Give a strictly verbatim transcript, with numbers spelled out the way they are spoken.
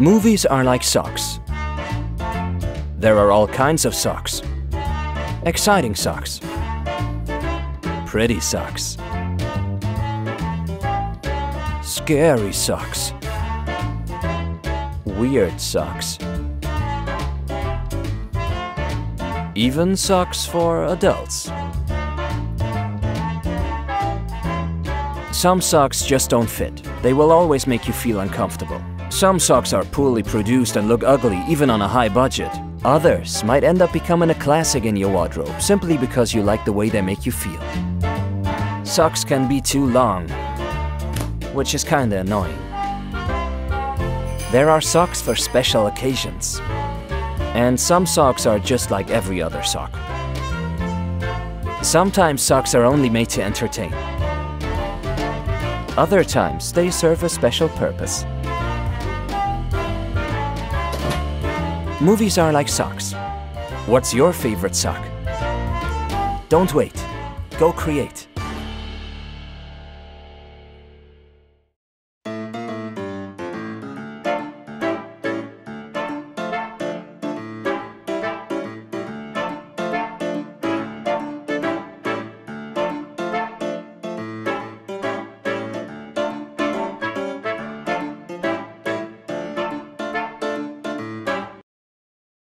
Movies are like socks. There are all kinds of socks. Exciting socks. Pretty socks. Scary socks. Weird socks. Even socks for adults. Some socks just don't fit. They will always make you feel uncomfortable. Some socks are poorly produced and look ugly even on a high budget. Others might end up becoming a classic in your wardrobe simply because you like the way they make you feel. Socks can be too long, which is kinda annoying. There are socks for special occasions. And some socks are just like every other sock. Sometimes socks are only made to entertain. Other times they serve a special purpose. Movies are like socks. What's your favorite sock? Don't wait. Go create.